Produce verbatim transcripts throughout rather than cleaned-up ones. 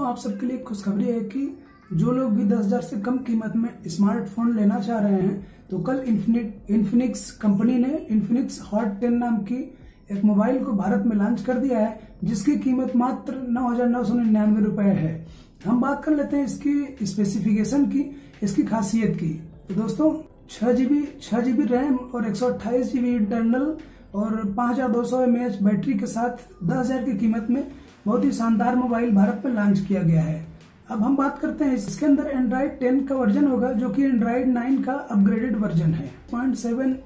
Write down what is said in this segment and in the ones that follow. दोस्तों आप सबके लिए खुशखबरी है कि जो लोग भी दस हज़ार से कम कीमत में स्मार्टफोन लेना चाह रहे हैं तो कल इन्फिनिट इन्फिनिक्स कंपनी ने इन्फिनिक्स हॉट टेन नाम की एक मोबाइल को भारत में लॉन्च कर दिया है, जिसकी कीमत मात्र नौ हजार नौ सौ निन्यानवे रुपये है। हम बात कर लेते हैं इसकी स्पेसिफिकेशन की, इसकी खासियत की। तो दोस्तों छह जीबी छह जीबी रैम और एक सौ अट्ठाईस जीबी इंटरनल और पाँच हज़ार दो सौ एमएएच बैटरी के साथ दस हज़ार की कीमत में बहुत ही शानदार मोबाइल भारत में लॉन्च किया गया है। अब हम बात करते हैं इसके अंदर एंड्राइड टेन का वर्जन होगा, जो कि एंड्राइड नाइन का अपग्रेडेड वर्जन है। पॉइंट सेवन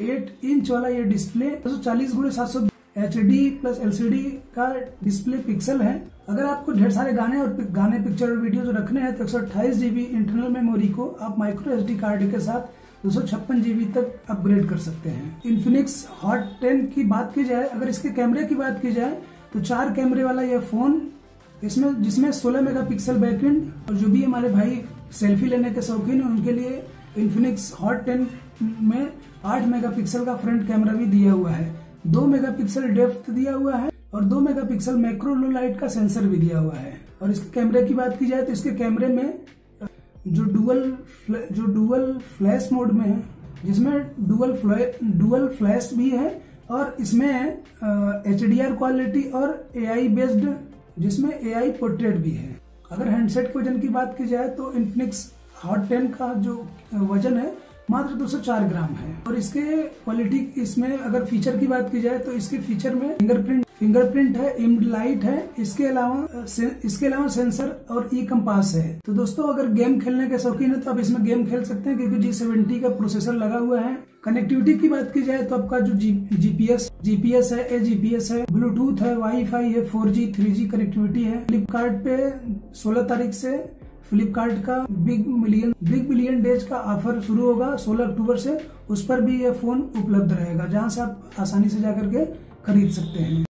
एट इंच वाला ये डिस्प्ले चालीस गुणे सात सौ एच डी प्लस एलसीडी का डिस्प्ले पिक्सल है। अगर आपको ढेर सारे गाने और गाने पिक्चर और वीडियो रखने हैं तो एक सौ अट्ठाईस जीबी इंटरनल मेमोरी को आप माइक्रो एसडी कार्ड के साथ दो सौ छप्पन जीबी तक अपग्रेड कर सकते हैं। इन्फिनिक्स हॉट टेन की बात की जाए, अगर इसके कैमरे की बात की जाए तो चार कैमरे वाला यह फोन, इसमें जिसमें सोलह मेगा पिक्सल बैकेंड, और जो भी हमारे भाई सेल्फी लेने के शौकीन है उनके लिए इन्फिनिक्स हॉट टेन में आठ मेगा पिक्सल का फ्रंट कैमरा भी दिया हुआ है, दो मेगा पिक्सल डेप्थ दिया हुआ है और दो mega pixel macro low light का सेंसर भी दिया हुआ है। और इसके कैमरे की बात की जाए तो इसके कैमरे में जो डुअल जो डुअल फ्लैश मोड में है, जिसमें डुअल डुअल फ्लैश भी है और इसमें एचडीआर क्वालिटी और एआई बेस्ड, जिसमें एआई पोर्ट्रेट भी है। अगर हैंडसेट के वजन की बात की जाए तो इन्फिनिक्स हॉट टेन का जो वजन है मात्र दो सौ चार ग्राम है। और इसके क्वालिटी, इसमें अगर फीचर की बात की जाए तो इसके फीचर में फिंगरप्रिंट फिंगरप्रिंट है, इम्ड लाइट है, इसके अलावा इसके अलावा सेंसर और ई कंपास है। तो दोस्तों अगर गेम खेलने के शौकीन है तो आप इसमें गेम खेल सकते हैं, क्योंकि जी सेवेंटी का प्रोसेसर लगा हुआ है। कनेक्टिविटी की बात की जाए तो आपका जो जीपीएस जीपीएस है, ए जीपीएस है, ब्लूटूथ है, वाईफाई है, four G three G connectivity है। फ्लिपकार्ट पे सोलह तारीख से फ्लिपकार्ट का big million big million days का ऑफर शुरू होगा सोलह अक्टूबर से, उस पर भी यह फोन उपलब्ध रहेगा, जहां से आप आसानी से जाकर के खरीद सकते हैं।